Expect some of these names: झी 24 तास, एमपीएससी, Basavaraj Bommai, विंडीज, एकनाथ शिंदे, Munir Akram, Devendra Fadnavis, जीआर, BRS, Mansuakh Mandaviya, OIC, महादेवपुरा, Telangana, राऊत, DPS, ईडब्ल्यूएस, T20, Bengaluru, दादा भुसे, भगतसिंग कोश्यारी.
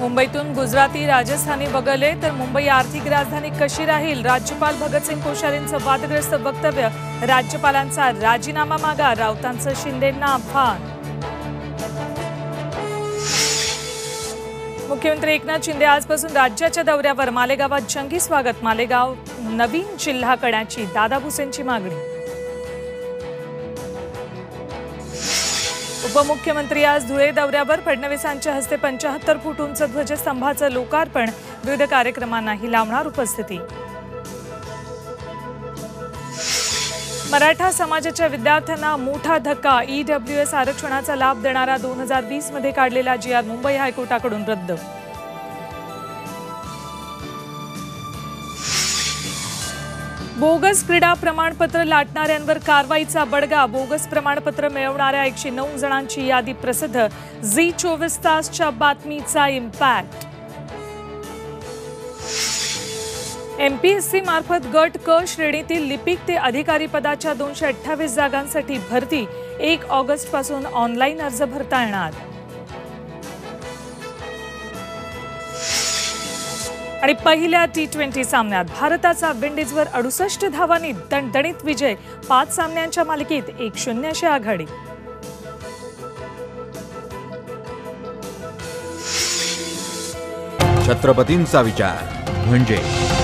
मुंबईतून गुजराती राजस्थानी वगळले तर मुंबई आर्थिक राजधानी कशी राहील? राज्यपाल भगतसिंग कोश्यारींचं वादग्रस्त वक्तव्य, राज्यपालांचा राजीनामा मागा, राऊतांचं शिंदेंना आव्हान। मुख्यमंत्री एकनाथ शिंदे आजपासून राज्याच्या दौऱ्यावर, मालेगावात जंगी स्वागत, मालेगाव नवीन जिल्हा करण्याची दादा भुसेंची मागणी। उपमुख्यमंत्री आज धुळे दौऱ्यावर, फडणवीसांच्या हस्ते 75 फूट उंच ध्वजस्तंभाचं लोकार्पण, विविध कार्यक्रमांनाही लावणार उपस्थिती। मराठा समाजाच्या विद्यार्थ्यांना मोठा धक्का, ईडब्ल्यूएस आरक्षणाचा लाभ देणारा 2020 मध्ये काढलेला जीआर मुंबई हायकोर्टाकडून रद्द। बोगस क्रीडा प्रमाणपत्र लाटणाऱ्यांवर कारवाईचा बडगा, बोगस प्रमाणपत्र मिळवणाऱ्या 109 जणांची यादी प्रसिद्ध, झी 24 तासच्या बातमीचा इम्पॅक्ट। एमपीएससी मार्फत गट क श्रेणीतील लिपिक ते अधिकारी पदाच्या 228 जागांसाठी भरती, 1 ऑगस्ट पासून ऑनलाईन अर्ज भरता येणार। आणि पहिल्या T20 सामन्यात भारताचा विंडीजवर 68 धावांनी दणदणीत विजय, 5 सामन्यांच्या मालिकेत 1-0 अशी आघाडी। छत्रपतींचा विचार म्हणजे